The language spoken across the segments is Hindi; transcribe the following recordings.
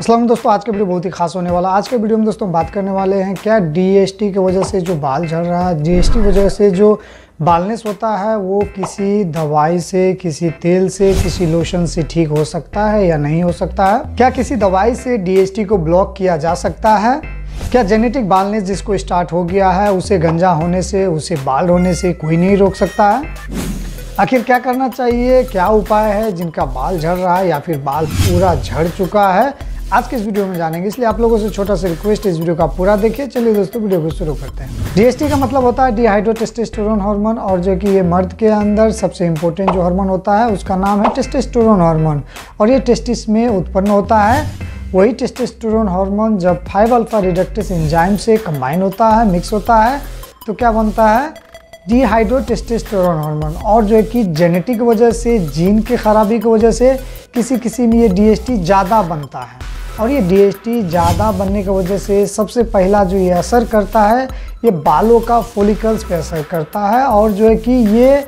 अस्सलाम दोस्तों, आज का वीडियो बहुत ही खास होने वाला। आज के वीडियो में दोस्तों बात करने वाले हैं क्या जीएसटी की वजह से जो बाल झड़ रहा है, जीएसटी की वजह से जो बालनेस होता है वो किसी दवाई से, किसी तेल से, किसी लोशन से ठीक हो सकता है या नहीं हो सकता है। क्या किसी दवाई से जीएसटी को ब्लॉक किया जा सकता है? क्या जेनेटिक बालनेस जिसको स्टार्ट हो गया है उसे गंजा होने से, उसे बाल होने से कोई नहीं रोक सकता है? आखिर क्या करना चाहिए, क्या उपाय है जिनका बाल झड़ रहा है या फिर बाल पूरा झड़ चुका है, आज के इस वीडियो में जानेंगे। इसलिए आप लोगों से छोटा सा रिक्वेस्ट, इस वीडियो का पूरा देखिए। चलिए दोस्तों वीडियो को शुरू करते हैं। जीएसटी का मतलब होता है डीहाइड्रोटेस्टोस्टेरोन हार्मोन, और जो कि ये मर्द के अंदर सबसे इम्पोर्टेंट जो हार्मोन होता है उसका नाम है टेस्टोस्टेरोन हार्मोन, और ये टेस्टिस में उत्पन्न होता है। वही टेस्टोस्टेरोन हार्मोन जब 5-अल्फा रिडक्टेस एंजाइम से कंबाइन होता है, मिक्स होता है, तो क्या बनता है? Dihydrotestosterone hormone. और जो है कि जेनेटिक वजह से, जीन के खराबी की वजह से किसी में ये डीएसटी ज़्यादा बनता है, और ये डीएसटी ज़्यादा बनने की वजह से सबसे पहला जो ये असर करता है, ये बालों का फोलिकल्स पर असर करता है। और जो है कि ये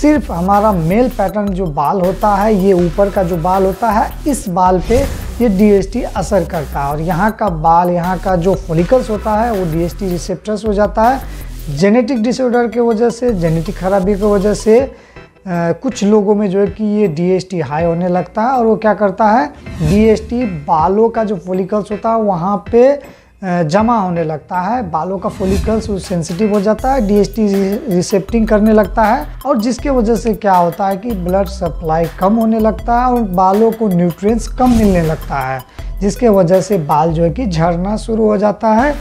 सिर्फ हमारा मेल पैटर्न जो बाल होता है, ये ऊपर का जो बाल होता है, इस बाल पे ये डीएसटी असर करता है, और यहाँ का बाल, यहाँ का जो फोलिकल्स होता है वो डीएसटी रिसेप्टर्स हो जाता है। जेनेटिक डिसऑर्डर की वजह से, जेनेटिक खराबी की वजह से कुछ लोगों में जो है कि ये डीएसटी हाई होने लगता है, और वो क्या करता है, डीएसटी बालों का जो फोलिकल्स होता है वहाँ पे जमा होने लगता है। बालों का फोलिकल्स सेंसिटिव हो जाता है, डीएसटी रिसेप्टिंग करने लगता है, और जिसके वजह से क्या होता है कि ब्लड सप्लाई कम होने लगता है और बालों को न्यूट्रिएंट्स कम मिलने लगता है, जिसके वजह से बाल जो है कि झड़ना शुरू हो जाता है।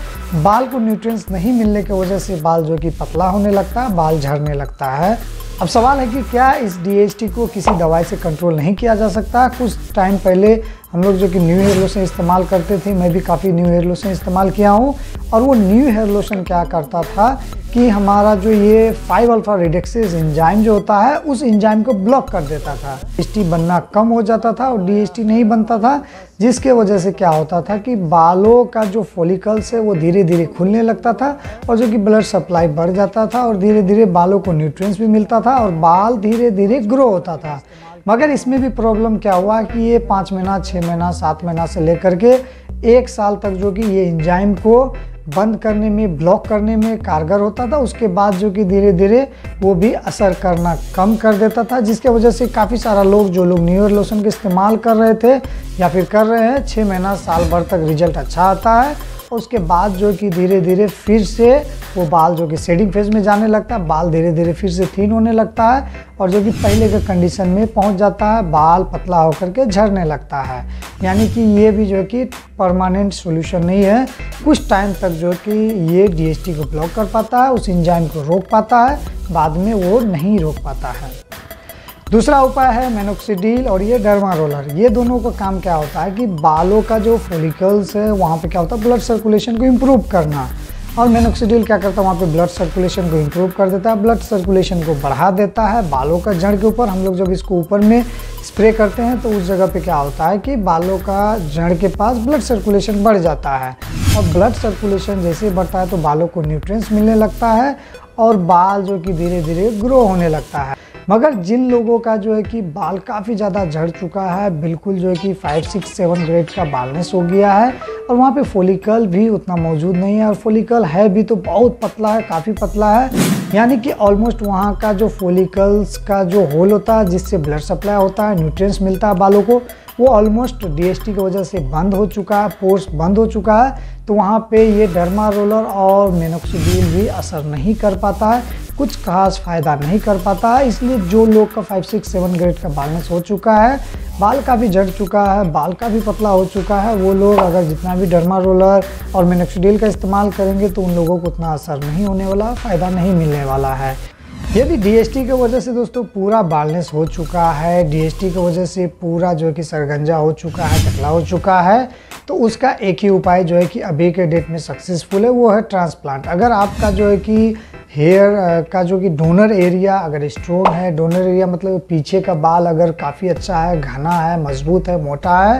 बाल को न्यूट्रिएंट्स नहीं मिलने की वजह से बाल जो है कि पतला होने लगता है, बाल झड़ने लगता है। अब सवाल है कि क्या इस डीएसटी को किसी दवाई से कंट्रोल नहीं किया जा सकता? कुछ टाइम पहले हम लोग जो कि न्यू हेयर लोशन इस्तेमाल करते थे, मैं भी काफ़ी न्यू हेयर लोशन इस्तेमाल किया हूँ, और वो न्यू हेयर लोशन क्या करता था कि हमारा जो ये 5-अल्फा रिडक्टेज एंजाइम जो होता है उस एंजाइम को ब्लॉक कर देता था। डीएसटी बनना कम हो जाता था और डीएसटी नहीं बनता था, जिसके वजह से क्या होता था कि बालों का जो फोलिकल्स है वो धीरे धीरे खुलने लगता था, और जो कि ब्लड सप्लाई बढ़ जाता था, और धीरे धीरे बालों को न्यूट्रिएंट्स भी मिलता था, और बाल धीरे धीरे ग्रो होता था। मगर इसमें भी प्रॉब्लम क्या हुआ कि ये 5 महीना, 6 महीना, 7 महीना से लेकर के 1 साल तक जो कि ये एंजाइम को बंद करने में, ब्लॉक करने में कारगर होता था। उसके बाद जो कि धीरे धीरे वो भी असर करना कम कर देता था, जिसके वजह से काफ़ी सारा लोग, जो लोग न्यू हेयर लोशन के इस्तेमाल कर रहे थे या फिर कर रहे हैं, 6 महीना, साल भर तक रिजल्ट अच्छा आता है। उसके बाद जो कि धीरे धीरे फिर से वो बाल जो कि शेडिंग फेज में जाने लगता है, बाल धीरे धीरे फिर से थिन होने लगता है, और जो कि पहले के कंडीशन में पहुंच जाता है, बाल पतला होकर के झड़ने लगता है। यानी कि ये भी जो कि परमानेंट सॉल्यूशन नहीं है, कुछ टाइम तक जो कि ये डीएसटी को ब्लॉक कर पाता है, उस एंजाइम को रोक पाता है, बाद में वो नहीं रोक पाता है। दूसरा उपाय है मेनोक्सिडिल और ये डर्मा रोलर। ये दोनों का काम क्या होता है कि बालों का जो फोलिकल्स है वहाँ पे क्या होता है, ब्लड सर्कुलेशन को इम्प्रूव करना, और मेनोक्सिडिल क्या करता है वहाँ पे ब्लड सर्कुलेशन को इम्प्रूव कर देता है, ब्लड सर्कुलेशन को बढ़ा देता है। बालों का जड़ के ऊपर हम लोग जब इसको ऊपर में स्प्रे करते हैं तो उस जगह पे क्या होता है कि बालों का जड़ के पास ब्लड सर्कुलेशन बढ़ जाता है, और ब्लड सर्कुलेशन जैसे बढ़ता है तो बालों को न्यूट्रिएंट्स मिलने लगता है, और बाल जो कि धीरे धीरे ग्रो होने लगता है। मगर जिन लोगों का जो है कि बाल काफ़ी ज़्यादा झड़ चुका है, बिल्कुल जो है कि 5, 6, 7 ग्रेड का बालनेस हो गया है, और वहाँ पे फोलिकल भी उतना मौजूद नहीं है, और फोलिकल है भी तो बहुत पतला है, काफ़ी पतला है, यानी कि ऑलमोस्ट वहाँ का जो फोलिकल्स का जो होल होता है जिससे ब्लड सप्लाई होता है, न्यूट्रिएंट्स मिलता है बालों को, वो ऑलमोस्ट डीएसटी की वजह से बंद हो चुका है, पोर्स बंद हो चुका है, तो वहाँ पे ये डर्मा रोलर और मेनोक्सिडिल भी असर नहीं कर पाता है, कुछ खास फ़ायदा नहीं कर पाता है। इसलिए जो लोग का 5, 6, 7 ग्रेड का बालनेस हो चुका है, बाल काफ़ी झड़ चुका है, बाल काफ़ी पतला हो चुका है, वो लोग अगर जितना भी डर्मा रोलर और मेनोक्सिडिल का इस्तेमाल करेंगे तो उन लोगों को उतना असर नहीं होने वाला, फ़ायदा नहीं मिलने वाला है। ये भी डीएसटी की वजह से दोस्तों पूरा बालनेस हो चुका है, डीएसटी की वजह से पूरा जो है कि सरगंजा हो चुका है, टकला हो चुका है, तो उसका एक ही उपाय जो है कि अभी के डेट में सक्सेसफुल है, वो है ट्रांसप्लांट। अगर आपका जो है कि हेयर का जो कि डोनर एरिया अगर स्ट्रोंग है, डोनर एरिया मतलब पीछे का बाल अगर काफ़ी अच्छा है, घना है, मजबूत है, मोटा है,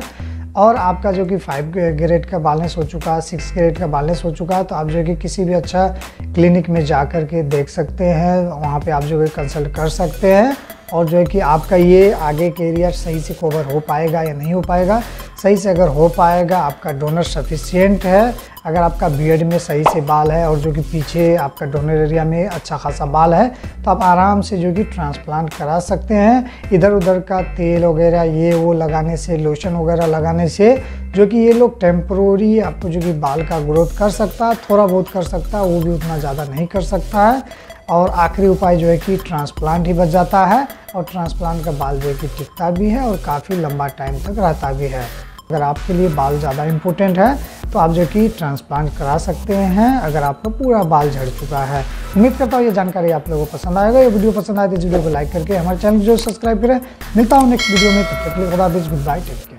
और आपका जो कि 5 ग्रेड का बालनेस हो चुका है, 6 ग्रेड का बालनेस हो चुका है, तो आप जो कि किसी भी अच्छा क्लिनिक में जा कर के देख सकते हैं, वहाँ पे आप जो है कंसल्ट कर सकते हैं, और जो है कि आपका ये आगे कैरियर सही से कवर हो पाएगा या नहीं हो पाएगा। सही से अगर हो पाएगा, आपका डोनर सफिशिएंट है। अगर आपका बीएड में सही से बाल है और जो कि पीछे आपका डोनर एरिया में अच्छा खासा बाल है, तो आप आराम से जो कि ट्रांसप्लांट करा सकते हैं। इधर उधर का तेल वगैरह ये वो लगाने से, लोशन वगैरह लगाने से जो कि ये लोग टेम्प्रोरी आपको जो कि बाल का ग्रोथ कर सकता है, थोड़ा बहुत कर सकता है, वो भी उतना ज़्यादा नहीं कर सकता है। और आखिरी उपाय जो है कि ट्रांसप्लांट ही बच जाता है, और ट्रांसप्लांट का बाल जो है कि टिकता भी है और काफ़ी लंबा टाइम तक रहता भी है। अगर आपके लिए बाल ज़्यादा इम्पोर्टेंट है तो आप जो कि ट्रांसप्लांट करा सकते हैं, अगर आपका पूरा बाल झड़ चुका है। उम्मीद करता हूँ ये जानकारी आप लोगों को पसंद आएगा। ये वीडियो पसंद आए तो इस वीडियो को लाइक करके हमारे चैनल को सब्सक्राइब करें। मिलता हूँ नेक्स्ट वीडियो में, तब तक के लिए गुड बाय, टेक केयर।